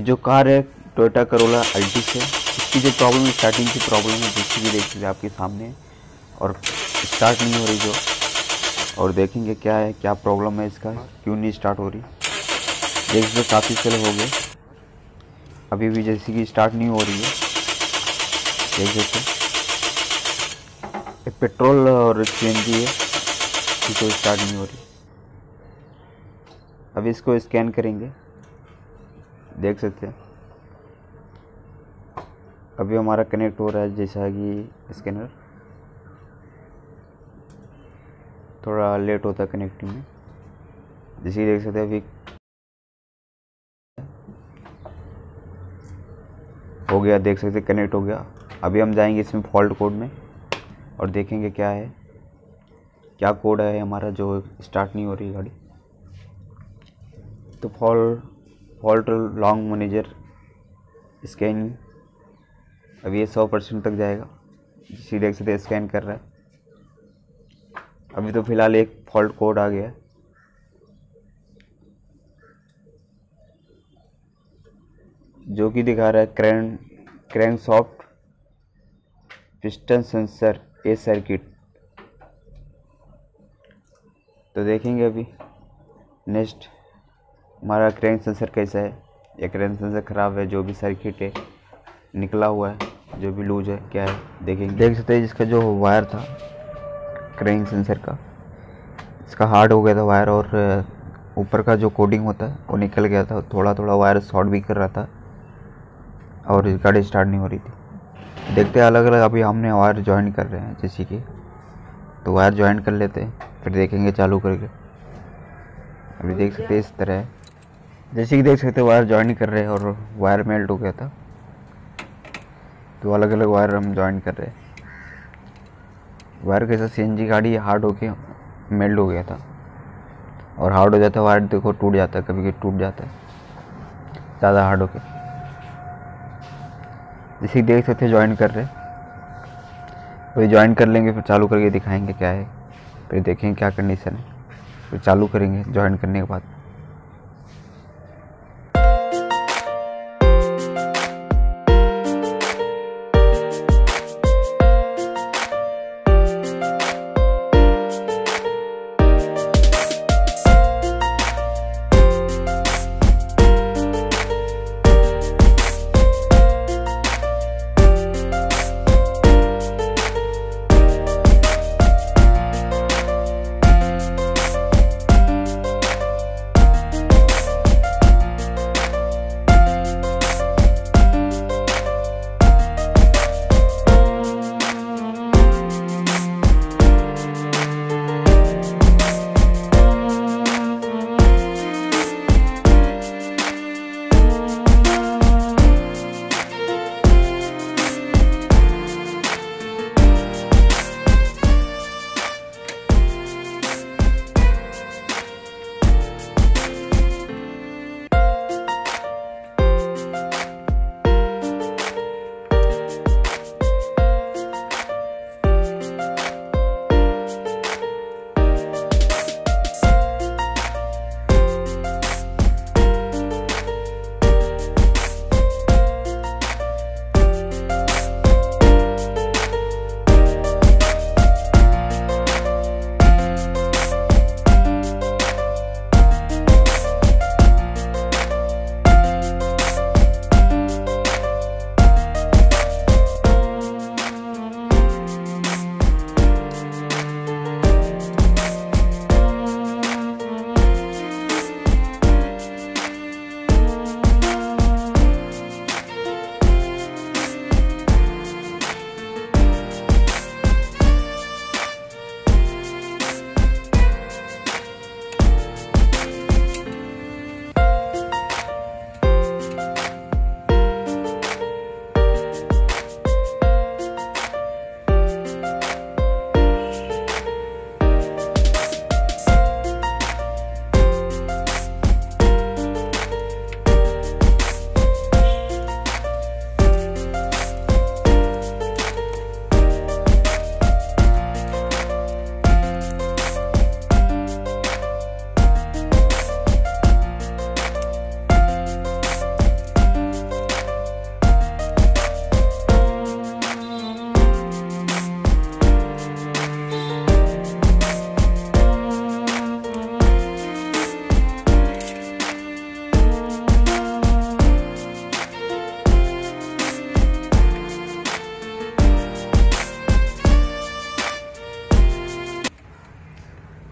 ये जो कार है टोयोटा करोला अल्टिस है, इसकी जो प्रॉब्लम है स्टार्टिंग की प्रॉब्लम है, जिसकी भी देखिए आपके सामने है और स्टार्ट नहीं हो रही जो, और देखेंगे क्या है, क्या प्रॉब्लम है इसका, क्यों नहीं स्टार्ट हो रही। देखिए काफ़ी साल हो गए, अभी भी जैसे कि स्टार्ट नहीं हो रही है। देख सकते पेट्रोल और सीएनजी है, इसको स्टार्ट नहीं हो रही। अभी इसको स्कैन करेंगे, देख सकते हैं अभी हमारा कनेक्ट हो रहा है जैसा कि स्कैनर थोड़ा लेट होता है कनेक्टिंग में, जैसे देख सकते हैं अभी हो गया, देख सकते कनेक्ट हो गया। अभी हम जाएंगे इसमें फॉल्ट कोड में और देखेंगे क्या है, क्या कोड है हमारा जो स्टार्ट नहीं हो रही गाड़ी। तो फॉल्ट लॉन्ग मैनेजर स्कैन, अभी ये 100% तक जाएगा, इसी देख सकते स्कैन कर रहा है। अभी तो फ़िलहाल एक फॉल्ट कोड आ गया है, जो कि दिखा रहा है crankshaft piston sensor A circuit. तो देखेंगे अभी नेक्स्ट हमारा क्रैंक सेंसर कैसा है, या क्रैंक सेंसर ख़राब है, जो भी सर्किट है निकला हुआ है, जो भी लूज है क्या है देखेंगे। देख सकते हैं इसका जो वायर था क्रैंक सेंसर का, इसका हार्ड हो गया था वायर, और ऊपर का जो कोडिंग होता है वो निकल गया था, थोड़ा थोड़ा वायर शॉर्ट भी कर रहा था और गाड़ी स्टार्ट नहीं हो रही थी। देखते हैं अलग अलग, अभी हमने वायर ज्वाइन कर रहे हैं जैसे कि, तो वायर ज्वाइन कर लेते हैं फिर देखेंगे चालू करके। अभी देख सकते हैं इस तरह है, जैसे कि देख सकते वायर ज्वाइन कर रहे हैं और वायर मेल्ट हो गया था, तो अलग अलग वायर हम ज्वाइन कर रहे हैं। वायर कैसा सीएनजी गाड़ी हार्ड होके मेल्ट हो गया था, और हार्ड हो जाता है वायर देखो टूट जाता है, कभी कभी टूट जाता है ज़्यादा हार्ड होके। जैसे देख सकते ज्वाइन कर रहे, वही ज्वाइन कर लेंगे फिर चालू करके दिखाएंगे क्या है, फिर देखेंगे क्या कंडीशन है, फिर चालू करेंगे ज्वाइन करने के बाद।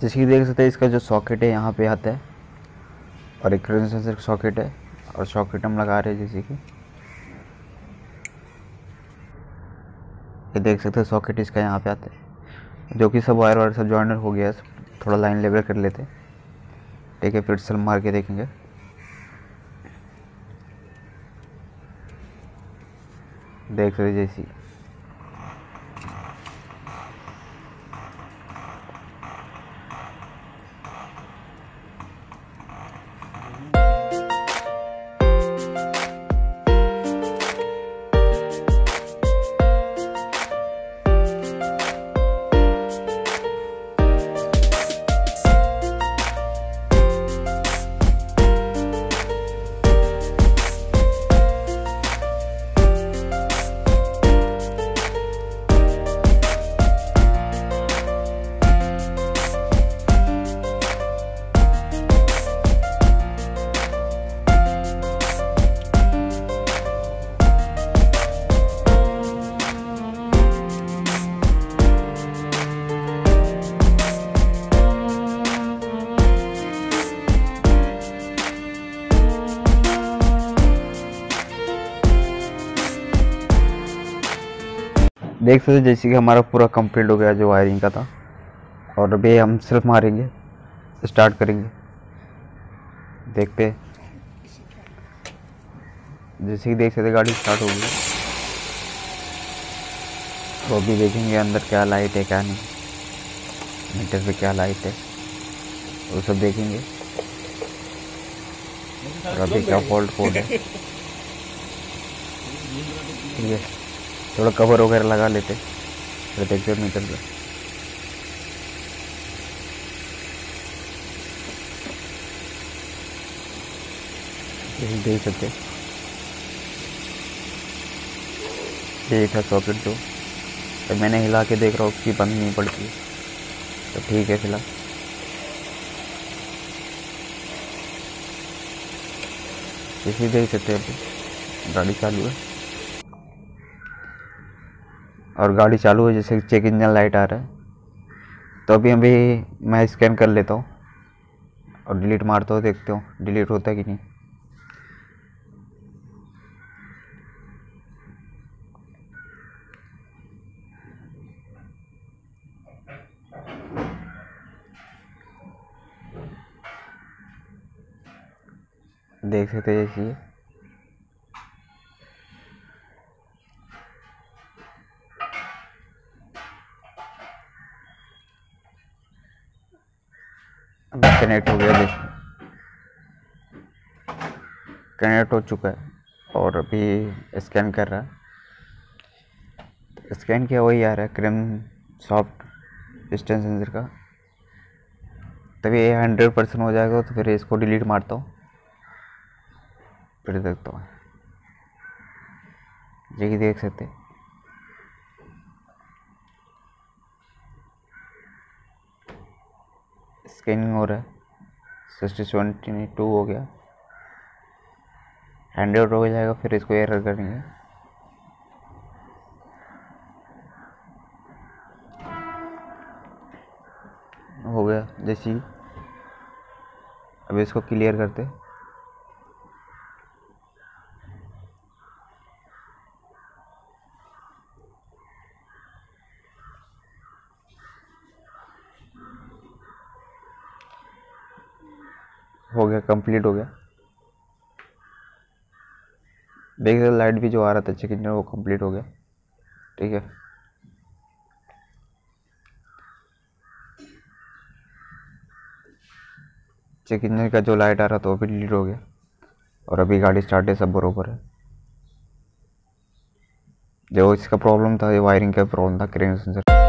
जैसे कि देख सकते हैं इसका जो सॉकेट है यहाँ पे आता है और एक करंट सेंसर का सॉकेट है और सॉकेट हम लगा रहे हैं जैसे कि ये देख सकते हैं सॉकेट इसका यहाँ पे आता है जो कि सब वायर वायर सब जॉइनर हो गया है। थोड़ा लाइन लेवल कर लेते हैं, ठीक है, फिर सल मार के देखेंगे। देख सकते जैसी देख सकते जैसे कि हमारा पूरा कंप्लीट हो गया जो वायरिंग का था। और अभी हम सिर्फ मारेंगे, स्टार्ट करेंगे, देखते हैं। जैसे कि देख सकते गाड़ी स्टार्ट हो गई, तो अभी देखेंगे अंदर क्या लाइट है क्या नहीं, मीटर पे क्या लाइट है वो सब देखेंगे। और अभी क्या फॉल्ट कोड है, ठीक है, थोड़ा कवर वगैरह लगा लेते फिर देखते मीटर पे। देख सकते ये था सॉकेट जो तो मैंने हिला के देख रहा हूँ कि बंद नहीं पड़ती, तो ठीक है फिलहाल। इसी देख सकते हैं गाड़ी चालू है और गाड़ी चालू है जैसे चेक इंजन लाइट आ रहा है। तो अभी मैं स्कैन कर लेता हूँ और डिलीट मारता हूँ, देखते हूँ डिलीट होता है कि नहीं। देख सकते हैं जैसे कनेक्ट हो गया, देखिए कनेक्ट हो चुका है। और अभी स्कैन कर रहा है, स्कैन किया वही आ रहा है क्रीम सॉफ्ट डिस्टेंस सेंसर का। तभी 100% हो जाएगा तो फिर इसको डिलीट मारता हूँ, फिर देखता हूँ। जी देख सकते स्कैनिंग हो रहा है, 60-22 हो गया, 100 हो जाएगा फिर इसको एरर करेंगे। हो गया जैसी, अब इसको क्लियर करते। हो गया, कंप्लीट हो गया। देख सकते लाइट भी जो आ रहा था चेक इंजन वो कंप्लीट हो गया, ठीक है। चेक इंजन का जो लाइट आ रहा था वो भी डिलीट हो गया। और अभी गाड़ी स्टार्ट है, सब बरोबर है। जो इसका प्रॉब्लम था ये वायरिंग का प्रॉब्लम था क्रेन सेंसर।